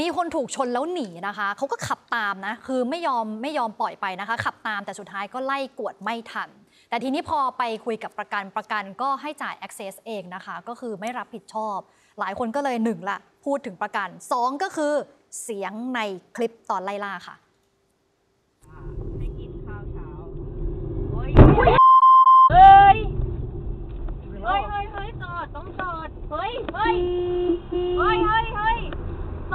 มีคนถูกชนแล้วหนีนะคะเขาก็ขับตามนะคือไม่ยอมปล่อยไปนะคะขับตามแต่สุดท้ายก็ไล่กวดไม่ทันแต่ทีนี้พอไปคุยกับประกันก็ให้จ่าย Access เองนะคะก็คือไม่รับผิดชอบหลายคนก็เลย1ละพูดถึงประกัน2ก็คือเสียงในคลิปตอนไล่ล่าค่ะไม่กินข้าวเช้าเฮ้ยเฮ้ยจอดต้องจอดเฮ้ย2770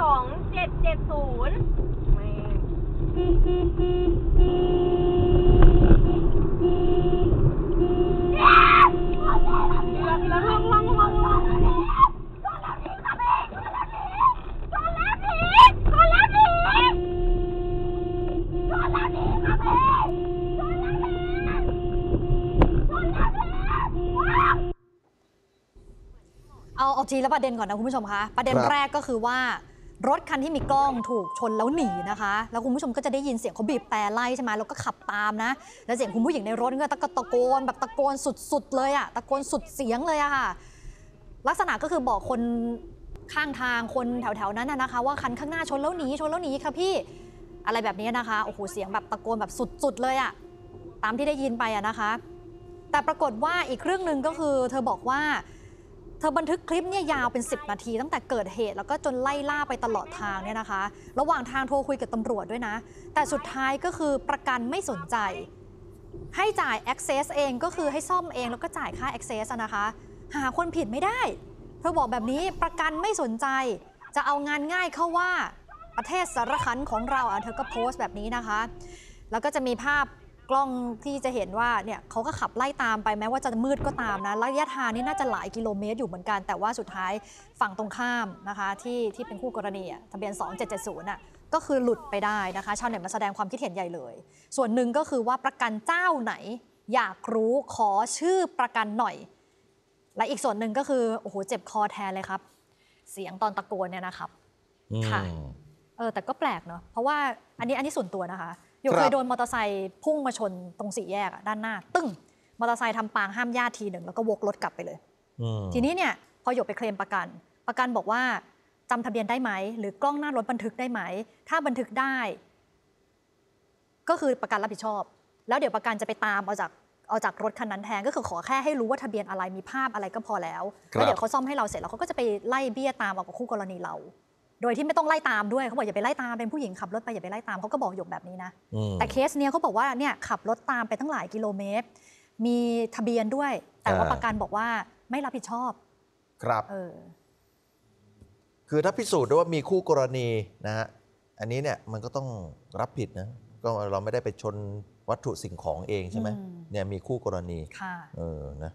เอาทีละประเด็นก่อนนะคุณผู้ชมคะประเด็นแรกก็คือว่ารถคันที่มีกล้องถูกชนแล้วหนีนะคะแล้วคุณผู้ชมก็จะได้ยินเสียงเขาบีบแตรไล่ใช่ไหมแล้วก็ขับตามนะแล้วเสียงคุณผู้หญิงในรถก็ตะโกนแบบตะโกนสุดๆเลยอะตะโกนสุดเสียงเลยอะค่ะลักษณะก็คือบอกคนข้างทางคนแถวๆนั้นนะคะว่าคันข้างหน้าชนแล้วหนีค่ะพี่อะไรแบบนี้นะคะโอ้โหเสียงแบบตะโกนแบบสุดๆเลยอะตามที่ได้ยินไปอะนะคะแต่ปรากฏว่าอีกเรื่องนึงก็คือเธอบอกว่าเธอบันทึกคลิปเนี่ยยาวเป็น10นาทีตั้งแต่เกิดเหตุแล้วก็จนไล่ล่าไปตลอดทางเนี่ยนะคะระหว่างทางโทรคุยกับตำรวจด้วยนะแต่สุดท้ายก็คือประกันไม่สนใจให้จ่าย Access เองก็คือให้ซ่อมเองแล้วก็จ่ายค่า Access นะคะหาคนผิดไม่ได้เธอบอกแบบนี้ประกันไม่สนใจจะเอางานง่ายเข้าว่าประเทศสารคันของเราเธอก็โพสต์แบบนี้นะคะแล้วก็จะมีภาพกล้องที่จะเห็นว่าเนี่ยเขาก็ขับไล่ตามไปแม้ว่าจะมืดก็ตามนะระยะทางนี่น่าจะหลายกิโลเมตรอยู่เหมือนกันแต่ว่าสุดท้ายฝั่งตรงข้ามนะคะที่เป็นคู่กรณีทะเบียน2770น่ะก็คือหลุดไปได้นะคะชาวเน็ตมาแสดงความคิดเห็นใหญ่เลยส่วนหนึ่งก็คือว่าประกันเจ้าไหนอยากรู้ขอชื่อประกันหน่อยและอีกส่วนหนึ่งก็คือโอ้โหเจ็บคอแทนเลยครับเสียงตอนตะโกนเนี่ยนะครับค่ะแต่ก็แปลกเนาะเพราะว่าอันนี้ส่วนตัวนะคะอยู่เคยโดนมอเตอร์ไซค์พุ่งมาชนตรงสี่แยกด้านหน้าตึ้งมอเตอร์ไซค์ทำปางห้ามญาติทีหนึ่งแล้วก็วกรถกลับไปเลยทีนี้เนี่ยพอหยกไปเคลมประกันบอกว่าจำทะเบียนได้ไหมหรือกล้องหน้ารถบันทึกได้ไหมถ้าบันทึกได้ก็คือประกันรับผิดชอบแล้วเดี๋ยวประกันจะไปตามเอาจากรถคันนั้นแทนก็คือขอแค่ให้รู้ว่าทะเบียนอะไรมีภาพอะไรก็พอแล้วแล้วเดี๋ยวเขาซ่อมให้เราเสร็จแล้วเขาก็จะไปไล่เบี้ยตามเอากับคู่กรณีเราโดยที่ไม่ต้องไล่ตามด้วยเขาบอกอย่าไปไล่ตามเป็นผู้หญิงขับรถไปอย่าไปไล่ตามเขาก็บอกหยกแบบนี้นะแต่เคสเนี้ยเขาบอกว่าเนี่ยขับรถตามไปตั้งหลายกิโลเมตรมีทะเบียนด้วยแต่ว่าประกันบอกว่าไม่รับผิดชอบครับคือถ้าพิสูจน์ได้ว่ามีคู่กรณีนะฮะอันนี้เนี่ยมันก็ต้องรับผิดนะก็เราไม่ได้ไปชนวัตถุสิ่งของเองใช่ไหมเนี่ยมีคู่กรณีค่ะนะ